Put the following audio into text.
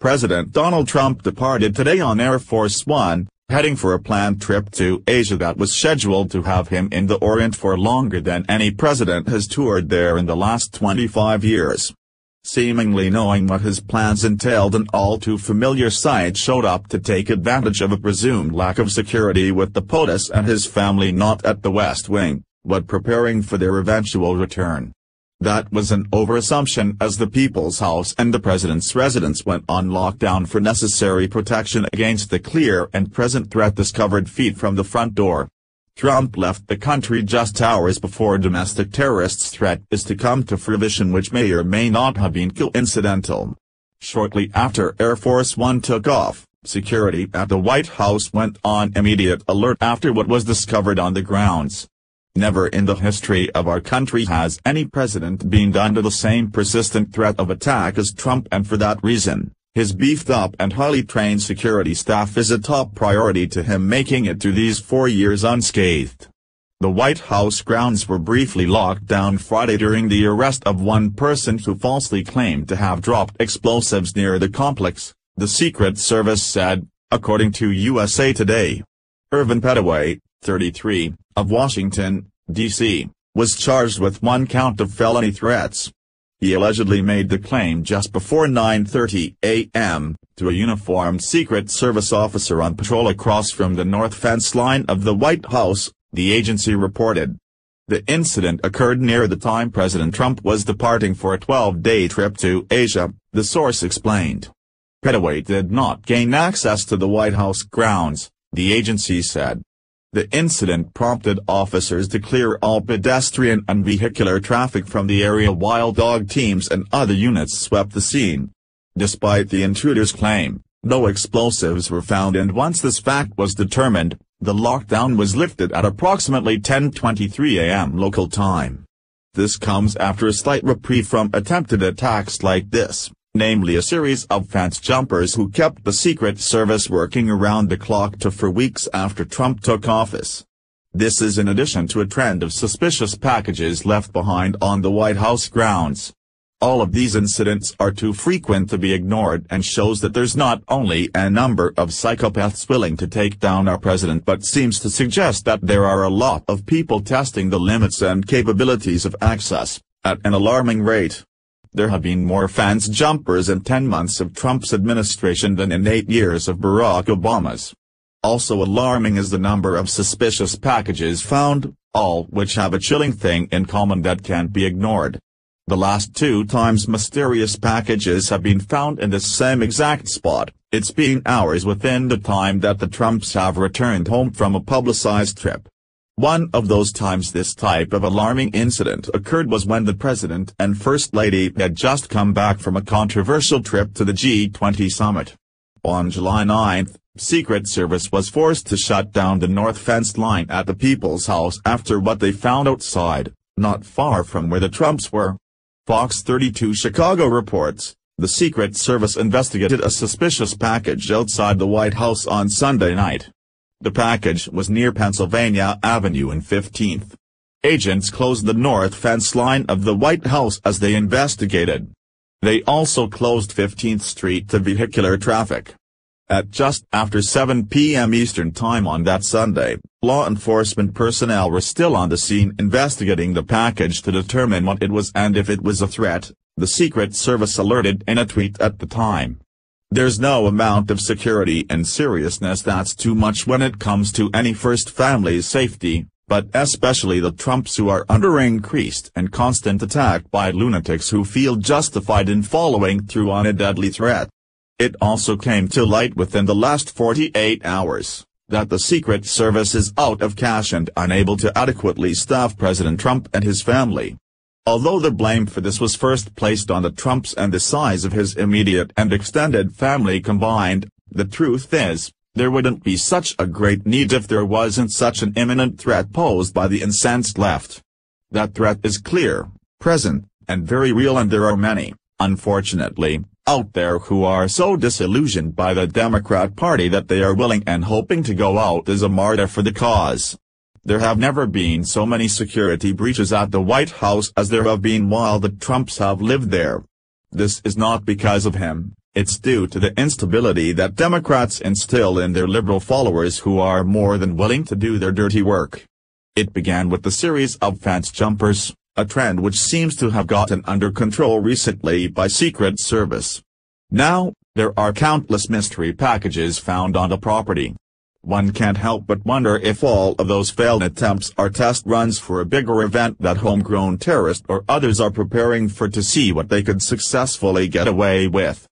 President Donald Trump departed today on Air Force One, heading for a planned trip to Asia that was scheduled to have him in the Orient for longer than any president has toured there in the last 25 years. Seemingly knowing what his plans entailed, an all-too-familiar sight showed up to take advantage of a presumed lack of security with the POTUS and his family not at the West Wing, but preparing for their eventual return. That was an overassumption, as the People's House and the President's residence went on lockdown for necessary protection against the clear and present threat discovered feet from the front door. Trump left the country just hours before domestic terrorists' threat is to come to fruition, which may or may not have been coincidental. Shortly after Air Force One took off, security at the White House went on immediate alert after what was discovered on the grounds. Never in the history of our country has any president been under the same persistent threat of attack as Trump, and for that reason, his beefed-up and highly trained security staff is a top priority to him making it through these 4 years unscathed. The White House grounds were briefly locked down Friday during the arrest of one person who falsely claimed to have dropped explosives near the complex, the Secret Service said, according to USA Today. Irvin Petaway, 33, of Washington, D.C., was charged with one count of felony threats. He allegedly made the claim just before 9:30 a.m., to a uniformed Secret Service officer on patrol across from the north fence line of the White House, the agency reported. The incident occurred near the time President Trump was departing for a 12-day trip to Asia, the source explained. Petaway did not gain access to the White House grounds, the agency said. The incident prompted officers to clear all pedestrian and vehicular traffic from the area while dog teams and other units swept the scene. Despite the intruder's claim, no explosives were found, and once this fact was determined, the lockdown was lifted at approximately 10:23 a.m. local time. This comes after a slight reprieve from attempted attacks like this, namely a series of fence jumpers who kept the Secret Service working around the clock for weeks after Trump took office. This is in addition to a trend of suspicious packages left behind on the White House grounds. All of these incidents are too frequent to be ignored and shows that there's not only a number of psychopaths willing to take down our president, but seems to suggest that there are a lot of people testing the limits and capabilities of access, at an alarming rate. There have been more fence jumpers in 10 months of Trump's administration than in 8 years of Barack Obama's. Also alarming is the number of suspicious packages found, all which have a chilling thing in common that can't be ignored. The last two times mysterious packages have been found in the same exact spot, it's been hours within the time that the Trumps have returned home from a publicized trip. One of those times this type of alarming incident occurred was when the President and First Lady had just come back from a controversial trip to the G20 summit. On July 9, Secret Service was forced to shut down the north fence line at the People's House after what they found outside, not far from where the Trumps were. Fox 32 Chicago reports, the Secret Service investigated a suspicious package outside the White House on Sunday night. The package was near Pennsylvania Avenue and 15th. Agents closed the north fence line of the White House as they investigated. They also closed 15th Street to vehicular traffic. At just after 7 p.m. Eastern Time on that Sunday, law enforcement personnel were still on the scene investigating the package to determine what it was and if it was a threat, the Secret Service alerted in a tweet at the time. There's no amount of security and seriousness that's too much when it comes to any first family's safety, but especially the Trumps, who are under increased and constant attack by lunatics who feel justified in following through on a deadly threat. It also came to light within the last 48 hours, that the Secret Service is out of cash and unable to adequately staff President Trump and his family. Although the blame for this was first placed on the Trumps and the size of his immediate and extended family combined, the truth is, there wouldn't be such a great need if there wasn't such an imminent threat posed by the incensed left. That threat is clear, present, and very real, and there are many, unfortunately, out there who are so disillusioned by the Democrat Party that they are willing and hoping to go out as a martyr for the cause. There have never been so many security breaches at the White House as there have been while the Trumps have lived there. This is not because of him, It's due to the instability that Democrats instill in their liberal followers who are more than willing to do their dirty work. It began with the series of fence jumpers, a trend which seems to have gotten under control recently by Secret Service. Now, there are countless mystery packages found on the property. One can't help but wonder if all of those failed attempts are test runs for a bigger event that homegrown terrorists or others are preparing for to see what they could successfully get away with.